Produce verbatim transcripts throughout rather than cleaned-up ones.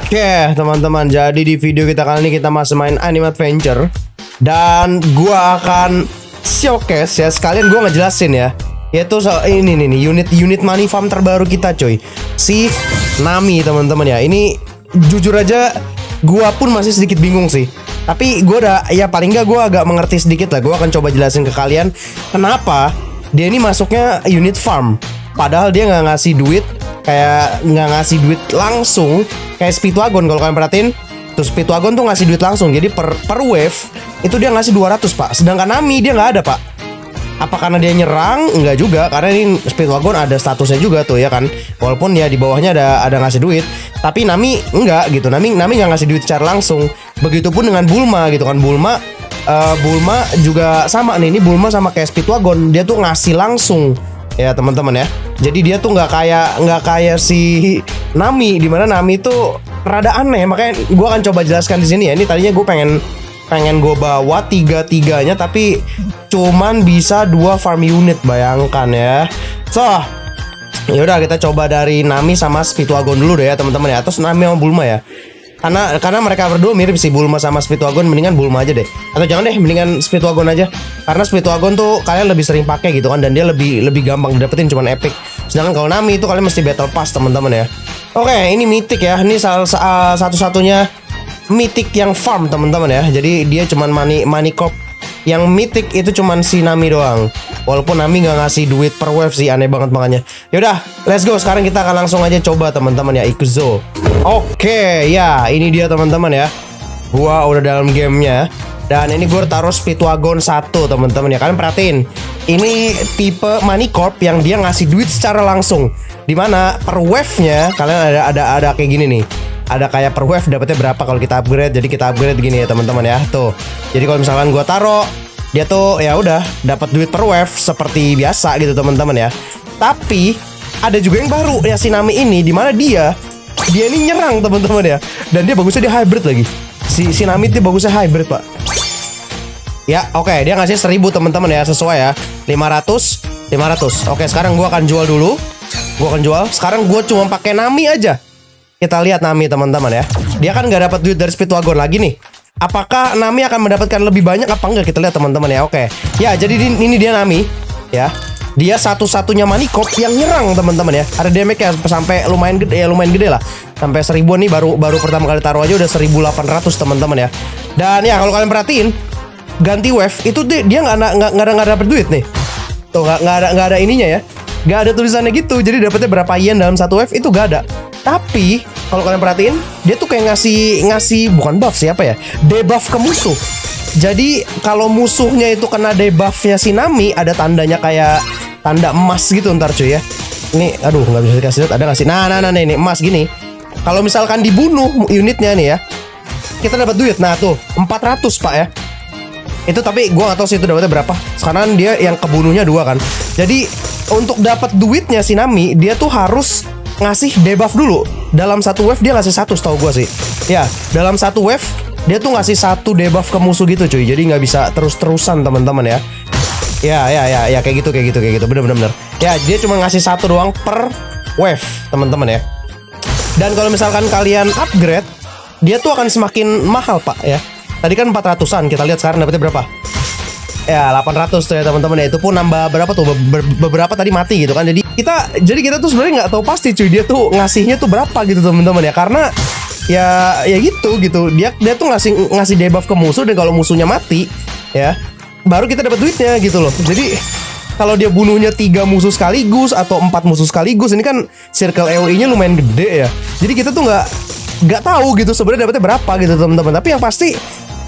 Oke okay, teman-teman, jadi di video kita kali ini kita masih main anime adventure. Dan gua akan showcase ya, sekalian gua ngejelasin ya, yaitu soal ini nih, unit-unit money farm terbaru kita coy, si Nami teman-teman ya. Ini jujur aja gua pun masih sedikit bingung sih, tapi gua udah ya paling nggak gua agak mengerti sedikit lah. Gua akan coba jelasin ke kalian kenapa dia ini masuknya unit farm, padahal dia nggak ngasih duit, kayak nggak ngasih duit langsung kayak Speedwagon. Kalau kalian perhatiin terus, Speedwagon tuh ngasih duit langsung, jadi per, per wave itu dia ngasih dua ratus pak, sedangkan Nami dia nggak ada pak. Apa karena dia nyerang? Nggak juga, karena ini Speedwagon ada statusnya juga tuh ya kan, walaupun ya di bawahnya ada ada ngasih duit, tapi Nami nggak gitu. Nami Nami nggak ngasih duit secara langsung. Begitupun dengan Bulma gitu kan. Bulma uh, Bulma juga sama nih. Ini Bulma sama kayak Speedwagon, dia tuh ngasih langsung ya teman-teman ya. Jadi dia tuh nggak kayak nggak kayak si Nami, dimana Nami tuh rada aneh. Makanya gue akan coba jelaskan di sini ya. Ini tadinya gue pengen pengen gue bawa tiga-tiganya, tapi cuman bisa dua farm unit, bayangkan ya. So yaudah kita coba dari Nami sama Speedwagon dulu deh ya teman-teman ya, atau Nami sama Bulma ya. Karena karena mereka berdua mirip sih, Bulma sama Speedwagon, mendingan Bulma aja deh. Atau jangan deh, mendingan Speedwagon aja. Karena Speedwagon tuh kalian lebih sering pakai gitu kan, dan dia lebih lebih gampang didapetin, cuman epic. Sedangkan kalau Nami itu kalian mesti battle pass, teman-teman ya. Oke, ini mythic ya. Ini salah satu-satunya mythic yang farm, teman-teman ya. Jadi dia cuman money money cop. Yang mythic itu cuman si Nami doang. Walaupun Nami nggak ngasih duit per wave sih, aneh banget makanya. Yaudah, let's go. Sekarang kita akan langsung aja coba teman-teman ya, Ikuzo. Oke, ya ini dia teman-teman ya. Gua udah dalam gamenya. Dan ini gue taruh Speedwagon satu teman-teman ya. Kalian perhatiin, ini tipe money corp yang dia ngasih duit secara langsung. Dimana per wave-nya kalian ada ada ada kayak gini nih. Ada kayak per wave dapatnya berapa kalau kita upgrade. Jadi kita upgrade gini ya teman-teman ya. Tuh. Jadi kalau misalkan gua taruh, dia tuh ya udah dapat duit per wave seperti biasa gitu teman-teman ya. Tapi ada juga yang baru ya, si Nami ini, dimana dia dia ini nyerang teman-teman ya. Dan dia bagusnya dia hybrid lagi. Si si Nami itu bagusnya hybrid, Pak. Ya, oke, okay. Dia ngasih seribu teman-teman ya, sesuai ya. lima ratus, lima ratus. Oke, okay, sekarang gua akan jual dulu. Gua akan jual. Sekarang gua cuma pakai Nami aja. Kita lihat Nami teman-teman ya. Dia kan nggak dapat duit dari Speedwagon lagi nih. Apakah Nami akan mendapatkan lebih banyak apa enggak? Kita lihat teman-teman ya. Oke. Ya, jadi ini dia Nami ya. Dia satu-satunya money corp yang nyerang teman-teman ya. Ada damage ya sampai lumayan gede ya, lumayan gede lah. Sampai seribuan nih, baru baru pertama kali taruh aja udah seribu delapan ratus teman-teman ya. Dan ya kalau kalian perhatiin, ganti wave itu dia nggak nggak nggak ada nggak dapat duit nih. Tuh nggak nggak ada nggak ada ininya ya. Nggak ada tulisannya gitu. Jadi dapatnya berapa yen dalam satu wave itu nggak ada. Tapi kalau kalian perhatiin, dia tuh kayak ngasih ngasih bukan buff siapa ya, debuff ke musuh. Jadi kalau musuhnya itu kena debuffnya si Nami, ada tandanya kayak tanda emas gitu ntar cuy ya. Ini aduh nggak bisa dikasih lihat, ada nggak sih? Nah nah nah ini emas gini. Kalau misalkan dibunuh unitnya nih ya, kita dapat duit. Nah tuh empat ratus pak ya. Itu tapi gue gak tau sih itu dapatnya berapa. Sekarang dia yang kebunuhnya dua kan. Jadi untuk dapat duitnya si Nami, dia tuh harus ngasih debuff dulu. Dalam satu wave dia ngasih satu, setahu gue sih. Ya, dalam satu wave dia tuh ngasih satu debuff ke musuh gitu cuy. Jadi nggak bisa terus-terusan teman-teman ya. Ya, ya, ya, ya kayak gitu, kayak gitu, kayak gitu. Bener-bener. Ya, dia cuma ngasih satu doang per wave teman-teman ya. Dan kalau misalkan kalian upgrade, dia tuh akan semakin mahal pak ya. Tadi kan empat ratusan, kita lihat sekarang dapetnya berapa. Ya delapan ratus tuh ya teman-teman ya. Itu pun nambah berapa tuh, Be beberapa tadi mati gitu kan. Jadi kita jadi kita tuh sebenarnya nggak tahu pasti cuy dia tuh ngasihnya tuh berapa gitu teman-teman ya. Karena ya ya gitu gitu. Dia dia tuh ngasih ngasih debuff ke musuh, dan kalau musuhnya mati ya baru kita dapat duitnya gitu loh. Jadi kalau dia bunuhnya tiga musuh sekaligus atau empat musuh sekaligus, ini kan circle E O E-nya lumayan gede ya. Jadi kita tuh nggak nggak tahu gitu sebenarnya dapetnya berapa gitu teman-teman. Tapi yang pasti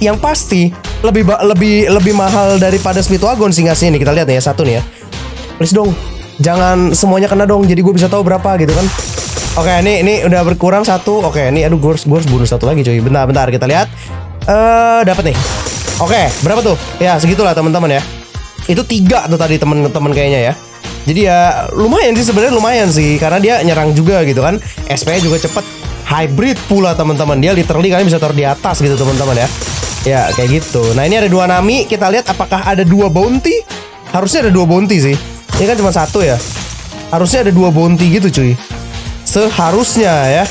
yang pasti lebih lebih lebih mahal daripada Speedwagon sih ngasih ini. Kita lihat nih ya, satu nih ya. Please dong, jangan semuanya kena dong. Jadi gue bisa tahu berapa gitu kan. Oke, ini ini udah berkurang satu. Oke, ini aduh gue harus, gue harus bunuh satu lagi cuy. Bentar bentar kita lihat. Eh uh, dapat nih. Oke, berapa tuh? Ya segitulah teman-teman ya. Itu tiga tuh tadi teman-teman kayaknya ya. Jadi ya lumayan sih sebenarnya, lumayan sih karena dia nyerang juga gitu kan. S P-nya juga cepet. Hybrid pula teman-teman. Dia literally kalian bisa taruh di atas gitu teman-teman ya. Ya kayak gitu. Nah ini ada dua Nami. Kita lihat apakah ada dua bounty. Harusnya ada dua bounty sih. Ini kan cuma satu ya. Harusnya ada dua bounty gitu cuy. Seharusnya ya.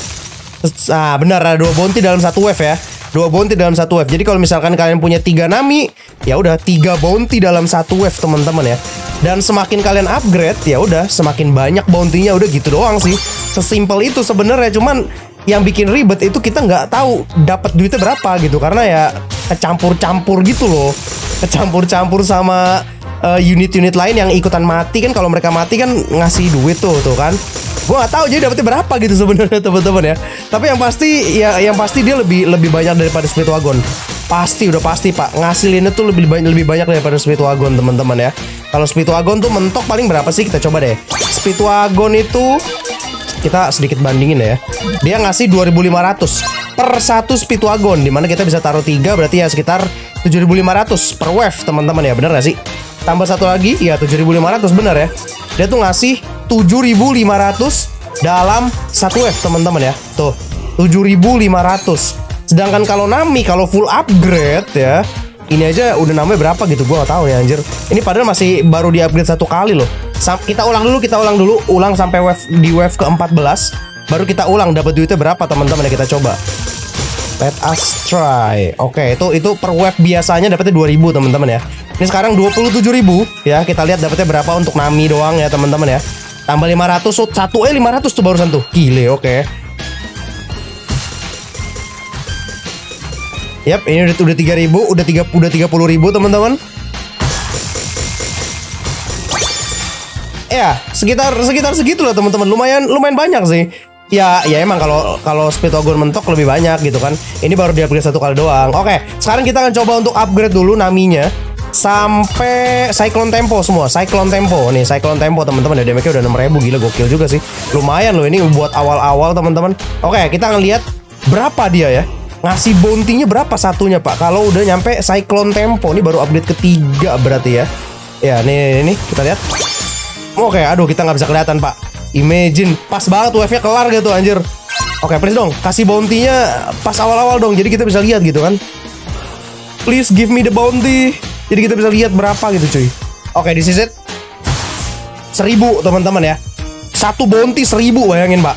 Ah, benar, ada dua bounty dalam satu wave ya. Dua bounty dalam satu wave. Jadi kalau misalkan kalian punya tiga Nami, ya udah tiga bounty dalam satu wave teman-teman ya. Dan semakin kalian upgrade, ya udah semakin banyak bounty-nya, udah gitu doang sih. Sesimpel itu sebenarnya, cuman yang bikin ribet itu kita nggak tahu dapat duitnya berapa gitu, karena ya kecampur-campur gitu loh. Kecampur-campur sama unit-unit uh, lain yang ikutan mati kan. Kalau mereka mati kan ngasih duit tuh tuh kan. Gua nggak tahu jadi dapetnya berapa gitu sebenarnya teman-teman ya. Tapi yang pasti ya yang pasti dia lebih lebih banyak daripada Speedwagon. Pasti, udah pasti Pak. Ngasilinnya tuh lebih banyak lebih banyak daripada Speedwagon teman-teman ya. Kalau Speedwagon tuh mentok paling berapa sih, kita coba deh. Speedwagon itu kita sedikit bandingin ya. Dia ngasih dua ribu lima ratus per satu Speedwagon, dimana kita bisa taruh tiga, berarti ya sekitar tujuh ribu lima ratus per wave teman-teman ya. Bener gak sih? Tambah satu lagi, ya tujuh ribu lima ratus, benar ya. Dia tuh ngasih tujuh ribu lima ratus dalam satu wave teman-teman ya. Tuh, tujuh ribu lima ratus. Sedangkan kalau Nami, kalau full upgrade ya, ini aja udah namanya berapa gitu, gua gak tahu ya anjir. Ini padahal masih baru di-upgrade satu kali loh. Sam kita ulang dulu, kita ulang dulu, ulang sampai wave di wave ke-empat belas, baru kita ulang dapat duitnya berapa teman-teman ya, kita coba. Let us try. Oke, itu itu per wave biasanya dapatnya dua ribu teman-teman ya. Ini sekarang dua puluh tujuh ribu ya. Kita lihat dapatnya berapa untuk Nami doang ya teman-teman ya. Tambah lima ratus, satu eh lima ratus tuh barusan tuh. Gile, oke. Yap, ini udah udah tiga ribu, udah tiga udah tiga puluh ribu teman-teman. Ya, sekitar sekitar segitu lah teman-teman. Lumayan lumayan banyak sih. Ya, ya emang kalau kalau Speedwagon mentok lebih banyak gitu kan. Ini baru di-upgrade satu kali doang. Oke, sekarang kita akan coba untuk upgrade dulu Naminya sampai Cyclone Tempo semua. Cyclone Tempo nih, Cyclone Tempo teman-teman ya, damage-nya udah enam ribu, gila gokil juga sih. Lumayan loh ini buat awal-awal teman-teman. Oke, kita akan lihat berapa dia ya. Ngasih bounty-nya berapa satunya, Pak? Kalau udah nyampe Cyclone Tempo, ini baru update ketiga berarti ya. Ya, nih nih, nih kita lihat. Oke, aduh kita nggak bisa kelihatan, Pak. Imagine, pas banget wave-nya kelar gitu anjir. Oke, okay, please dong, kasih bounty-nya pas awal-awal dong, jadi kita bisa lihat gitu kan. Please give me the bounty. Jadi kita bisa lihat berapa gitu cuy. Oke, okay, this is it. Seribu teman-teman ya. Satu bounty seribu, bayangin Pak.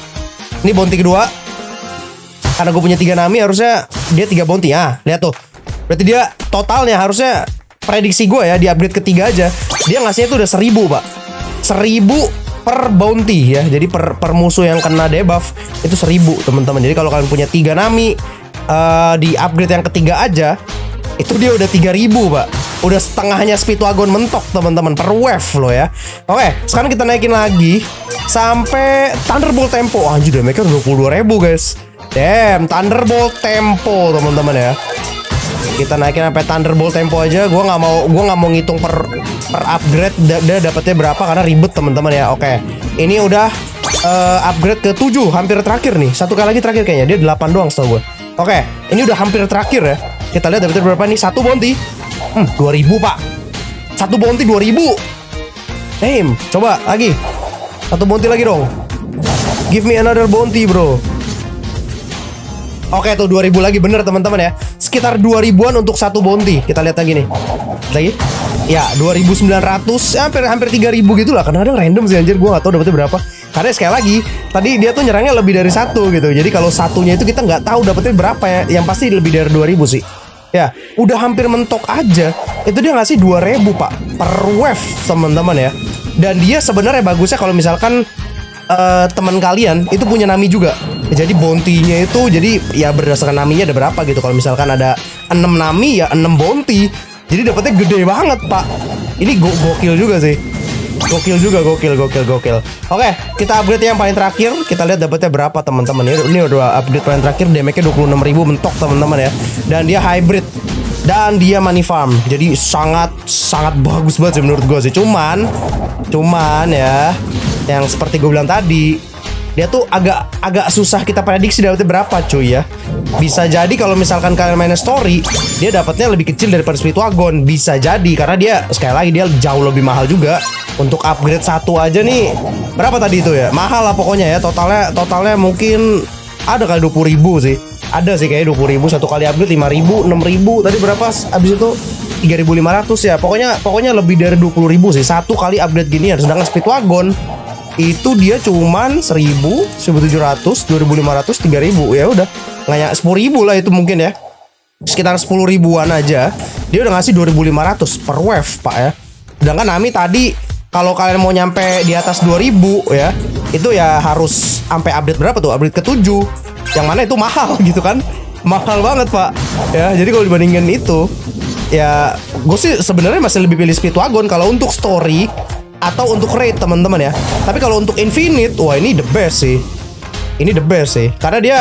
Ini bounty kedua. Karena gue punya tiga Nami, harusnya dia tiga bounty. Ah, lihat tuh. Berarti dia totalnya harusnya, prediksi gue ya, di upgrade ketiga aja dia ngasihnya tuh udah seribu Pak. Seribu per bounty ya. Jadi per, per musuh yang kena debuff itu seribu teman-teman. Jadi kalau kalian punya tiga Nami uh, di upgrade yang ketiga aja, itu dia udah tiga ribu Pak. Udah setengahnya Speedwagon mentok teman-teman, per wave loh ya. Oke, sekarang kita naikin lagi sampai Thunderbolt Tempo. Anjir, damage-nya dua puluh dua ribu guys. Damn, Thunderbolt Tempo teman-teman ya. Kita naikin sampai Thunderbolt Tempo aja. Gua nggak mau, gua nggak mau ngitung per per upgrade udah dapatnya berapa karena ribet teman-teman ya. Oke, ini udah uh, upgrade ke tujuh, hampir terakhir nih. Satu kali lagi terakhir kayaknya, dia delapan doang setahu gue. Oke, ini udah hampir terakhir ya. Kita lihat dapatnya berapa nih. Satu bounty, hmm, dua ribu Pak. Satu bounty dua ribu. Damn, coba lagi. Satu bounty lagi dong. Give me another bounty bro. Oke tuh dua ribu lagi, bener teman-teman ya. Sekitar dua ribuan untuk satu bounty. Kita lihat lagi nih. Lagi. Ya, dua ribu sembilan ratus, hampir hampir tiga ribu gitu lah. Kadang-kadang random sih anjir, gua gak tahu dapetnya berapa. Karena sekali lagi, tadi dia tuh nyerangnya lebih dari satu gitu. Jadi kalau satunya itu kita nggak tahu dapetnya berapa ya. Yang pasti lebih dari dua ribu sih. Ya, udah hampir mentok aja. Itu dia ngasih dua ribu Pak per wave, teman-teman ya. Dan dia sebenarnya bagusnya kalau misalkan Uh, teman kalian itu punya Nami juga. Jadi bounty-nya itu, jadi ya berdasarkan Naminya ada berapa gitu. Kalau misalkan ada enam Nami ya enam bounty. Jadi dapatnya gede banget Pak. Ini go gokil juga sih. Gokil juga, gokil, gokil, gokil. Oke, kita upgrade yang paling terakhir. Kita lihat dapatnya berapa teman-teman. Ini udah update paling terakhir, damage-nya dua puluh enam ribu mentok teman-teman ya. Dan dia hybrid dan dia money farm. Jadi sangat sangat bagus banget sih menurut gue sih. Cuman cuman ya yang seperti gue bilang tadi, dia tuh agak agak susah kita prediksi dapetnya berapa cuy ya. Bisa jadi kalau misalkan kalian main story, dia dapatnya lebih kecil daripada Speedwagon. Bisa jadi, karena dia sekali lagi dia jauh lebih mahal juga. Untuk upgrade satu aja nih berapa tadi itu ya, mahal lah pokoknya ya. Totalnya totalnya mungkin ada kali dua puluh ribu sih. Ada sih kayaknya dua puluh ribu satu kali upgrade, lima ribu, enam ribu, tadi berapa abis itu tiga ribu lima ratus ya. Pokoknya pokoknya lebih dari dua puluh ribu sih satu kali upgrade gini ya. Sedangkan Speedwagon itu dia cuman seribu, seribu tujuh ratus, dua ribu lima ratus, tiga ribu. Ya udah, nggak sepuluh ribu lah itu mungkin ya. Sekitar sepuluh ribuan aja. Dia udah ngasih dua ribu lima ratus per wave, Pak ya. Sedangkan Nami tadi kalau kalian mau nyampe di atas dua ribu ya, itu ya harus sampai update berapa tuh? Update ketujuh. Yang mana itu mahal gitu kan? Mahal banget, Pak. Ya, jadi kalau dibandingin itu ya, gue sih sebenarnya masih lebih pilih Speedwagon kalau untuk story atau untuk raid teman-teman ya. Tapi kalau untuk Infinite, wah ini the best sih. Ini the best sih. Karena dia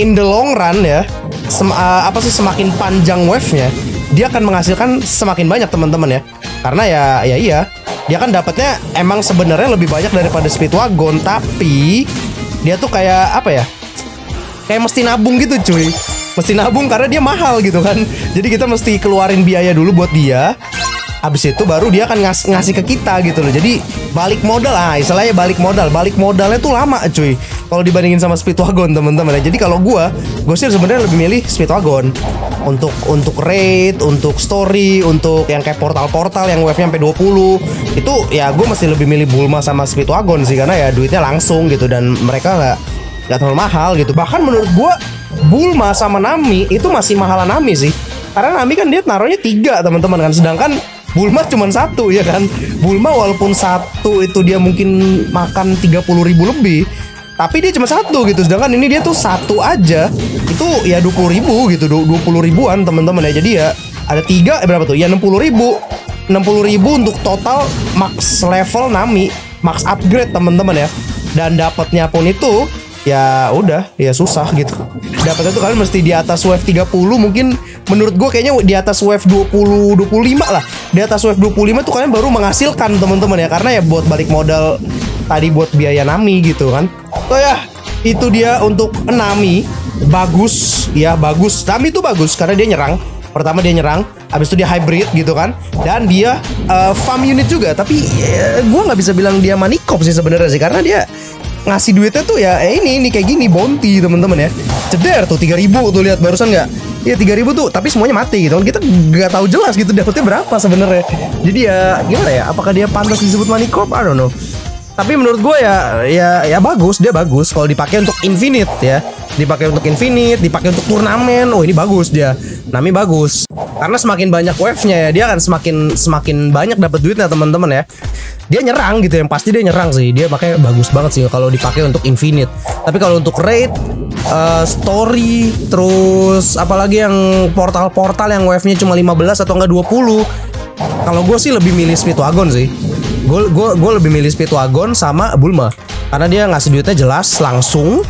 in the long run ya, sem uh, apa sih semakin panjang wave-nya, dia akan menghasilkan semakin banyak teman-teman ya. Karena ya ya iya, dia kan dapatnya emang sebenarnya lebih banyak daripada Speedwagon, tapi dia tuh kayak apa ya? Kayak mesti nabung gitu, cuy. Mesti nabung karena dia mahal gitu kan. Jadi kita mesti keluarin biaya dulu buat dia. Habis itu baru dia akan ngas ngasih ke kita gitu loh. Jadi balik modal, ah istilahnya balik modal. Balik modalnya tuh lama, cuy. Kalau dibandingin sama Speedwagon teman-teman. Jadi kalau gua, gua sih sebenarnya lebih milih Speedwagon. Untuk untuk raid, untuk story, untuk yang kayak portal-portal yang wave-nya sampai dua puluh. Itu ya gua mesti lebih milih Bulma sama Speedwagon sih, karena ya duitnya langsung gitu dan mereka nggak nggak terlalu mahal gitu. Bahkan menurut gua Bulma sama Nami itu masih mahalan Nami sih. Karena Nami kan dia naruhnya tiga teman-teman kan, sedangkan Bulma cuma satu ya kan. Bulma walaupun satu itu dia mungkin makan tiga puluh ribu lebih, tapi dia cuma satu gitu. Sedangkan ini dia tuh satu aja itu ya dua puluh ribu gitu, dua puluh ribuan teman-teman ya. Jadi ya ada tiga eh, berapa tuh? Ya enam puluh ribu. enam puluh ribu untuk total max level Nami, max upgrade teman-teman ya. Dan dapatnya pun itu ya udah, ya susah gitu. Dapatnya tuh kalian mesti di atas wave tiga puluh mungkin. Menurut gue kayaknya di atas wave dua puluh, dua puluh lima lah. Di atas wave dua puluh lima tuh kalian baru menghasilkan teman-teman ya. Karena ya buat balik modal tadi buat biaya Nami gitu kan. So ya, itu dia untuk Nami. Bagus, ya bagus. Nami tuh bagus karena dia nyerang. Pertama dia nyerang, habis itu dia hybrid gitu kan. Dan dia uh, farm unit juga. Tapi uh, gue gak bisa bilang dia manikop sih sebenarnya sih. Karena dia ngasih duitnya tuh ya eh, ini ini kayak gini bounty teman-teman ya. Ceder tuh tiga ribu tuh, lihat barusan nggak? Ya tiga ribu tuh, tapi semuanya mati gitu. Kita nggak tahu jelas gitu dapetnya berapa sebenarnya. Jadi ya gimana ya? Apakah dia pantas disebut manikop? I don't know. Tapi menurut gue ya ya ya bagus, dia bagus kalau dipakai untuk infinite ya. Dipakai untuk infinite, dipakai untuk turnamen. Oh, ini bagus dia. Nami bagus. Karena semakin banyak wave-nya ya, dia akan semakin semakin banyak dapat duitnya teman-teman ya. Dia nyerang gitu, yang pasti dia nyerang sih. Dia pakai bagus banget sih kalau dipakai untuk infinite. Tapi kalau untuk raid, uh, story, terus apalagi yang portal-portal yang wave-nya cuma lima belas atau enggak dua puluh. Kalau gue sih lebih milih Speedwagon sih. Gue gue gue lebih milih Speedwagon sama Bulma. Karena dia ngasih duitnya jelas langsung.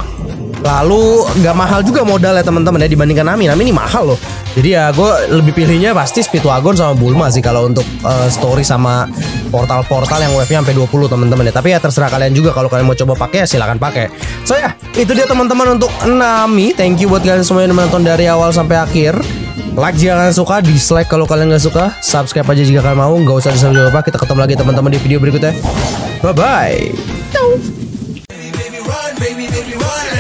Lalu nggak mahal juga modalnya teman-teman ya dibandingkan Nami. Nami ini mahal loh. Jadi ya gue lebih pilihnya pasti Speedwagon sama Bulma sih kalau untuk uh, story sama portal-portal yang wave-nya sampai dua puluh teman-teman ya. Tapi ya terserah kalian juga, kalau kalian mau coba pakai ya silakan pakai. So ya, itu dia teman-teman untuk Nami. Thank you buat kalian semua yang menonton dari awal sampai akhir. Like jika kalian suka, dislike kalau kalian nggak suka, subscribe aja jika kalian mau. Nggak usah di-subscribe apa. Kita ketemu lagi teman-teman di video berikutnya. Bye bye.